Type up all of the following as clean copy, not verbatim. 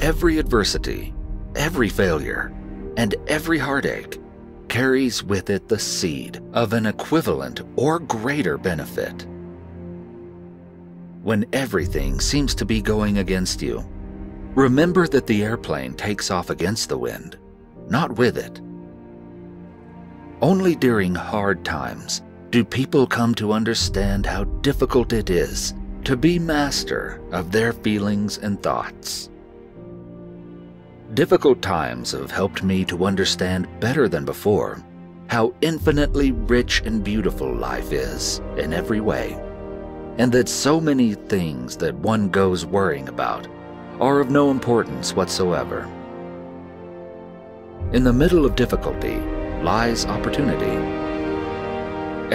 Every adversity, every failure, and every heartache carries with it the seed of an equivalent or greater benefit. When everything seems to be going against you, remember that the airplane takes off against the wind, not with it. Only during hard times do people come to understand how difficult it is to be master of their feelings and thoughts. Difficult times have helped me to understand better than before how infinitely rich and beautiful life is in every way, and that so many things that one goes worrying about are of no importance whatsoever. In the middle of difficulty lies opportunity.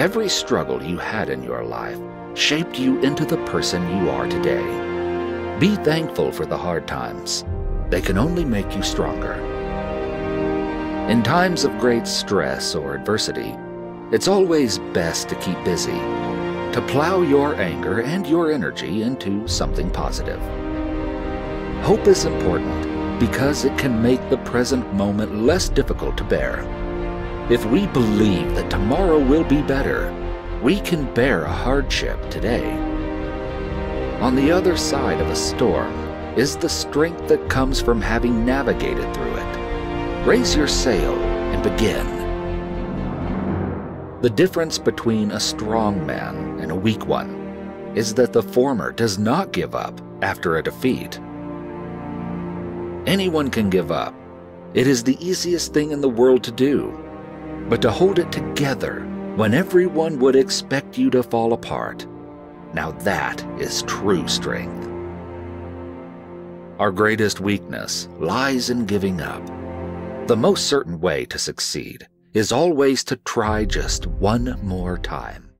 Every struggle you had in your life shaped you into the person you are today. Be thankful for the hard times. They can only make you stronger. In times of great stress or adversity, it's always best to keep busy, to plow your anger and your energy into something positive. Hope is important because it can make the present moment less difficult to bear. If we believe that tomorrow will be better, we can bear a hardship today. On the other side of a storm is the strength that comes from having navigated through it. Raise your sail and begin. The difference between a strong man and a weak one is that the former does not give up after a defeat. Anyone can give up. It is the easiest thing in the world to do. But to hold it together when everyone would expect you to fall apart, now that is true strength. Our greatest weakness lies in giving up. The most certain way to succeed is always to try just one more time.